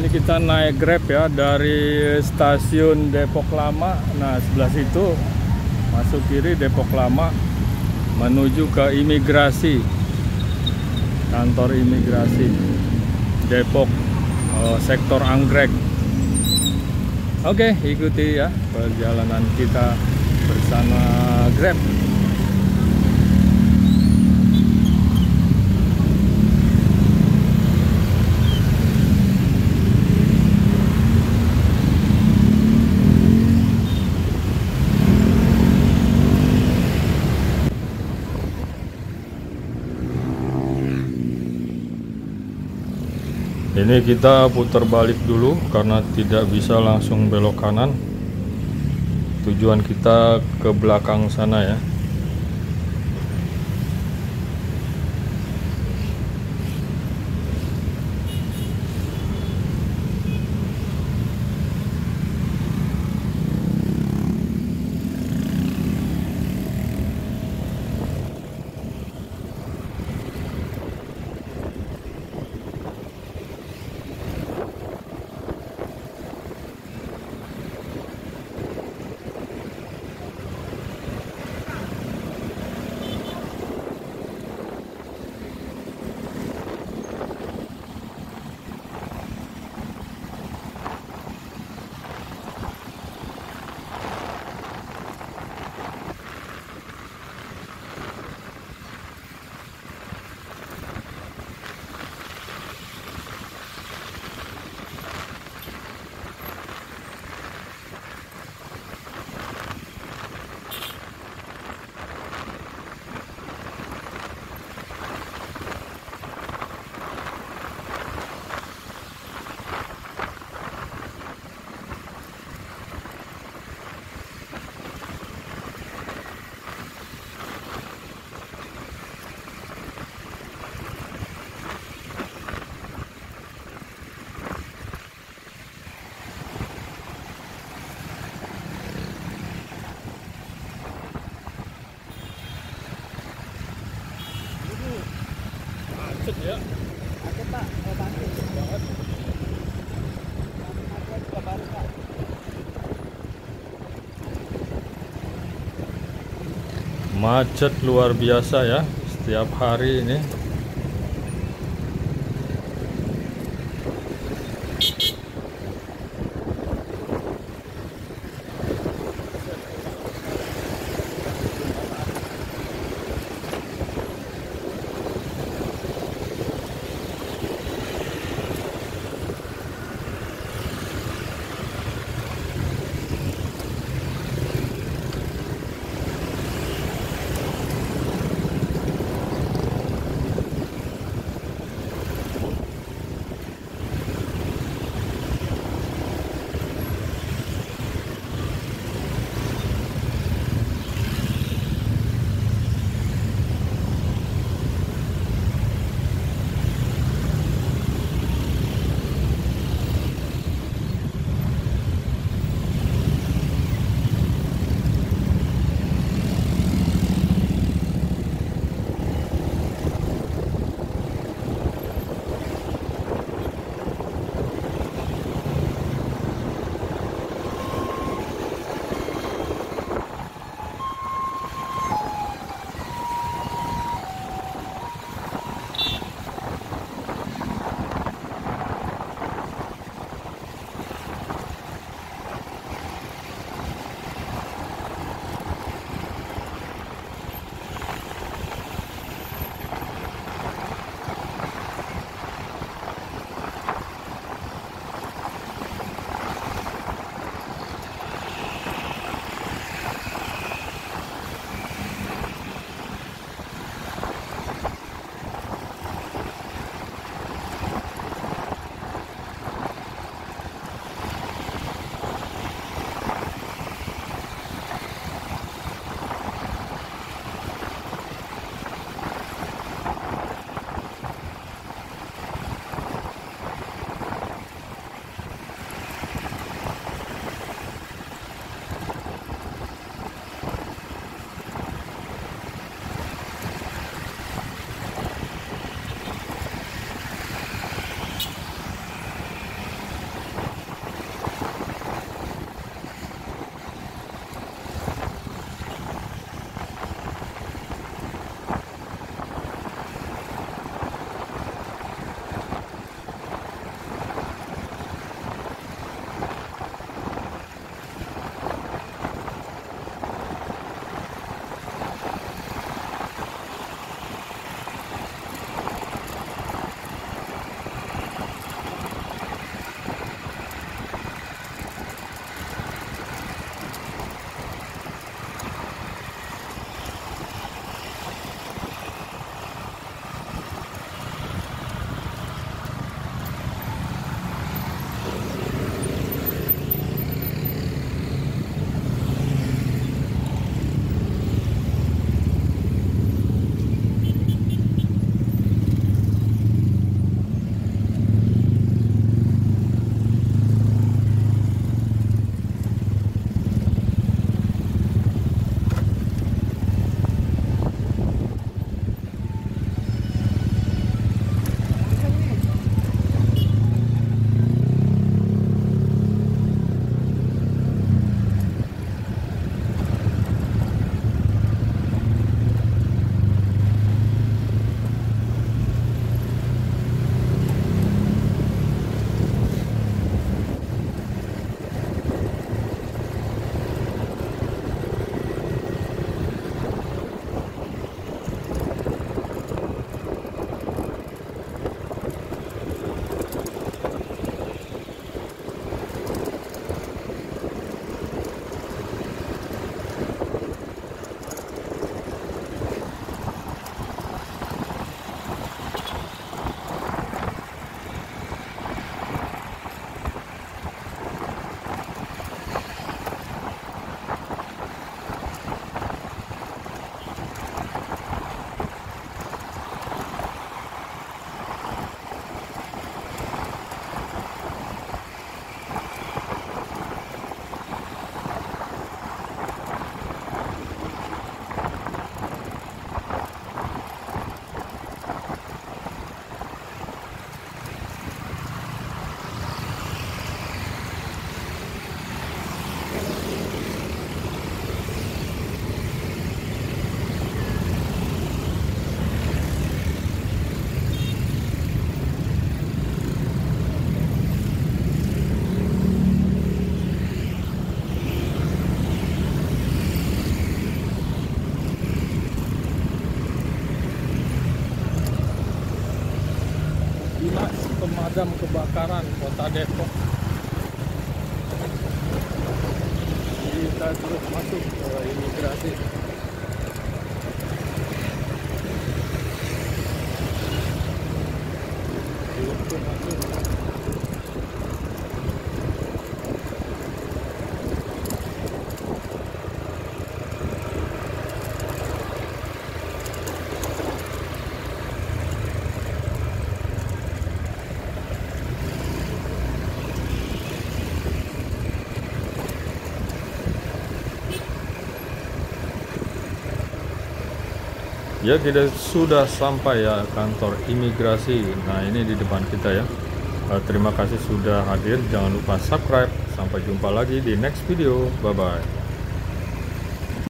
ini kita naik Grab ya dari Stasiun Depok Lama. Nah, sebelah situ masuk kiri Depok Lama menuju ke imigrasi. Kantor Imigrasi Depok Sektor Anggrek. Oke, ikuti ya perjalanan kita bersama Grab. Ini kita putar balik dulu karena tidak bisa langsung belok kanan. Tujuan kita ke belakang sana ya. Ya. Aku Pak, banget. Aku juga baru Pak. Macet luar biasa ya setiap hari ini. kota Depok. Kita terus masuk ke imigrasi. Ya, kita sudah sampai ya kantor imigrasi. Nah, ini di depan kita ya. Terima kasih sudah hadir. Jangan lupa subscribe. Sampai jumpa lagi di next video. Bye-bye.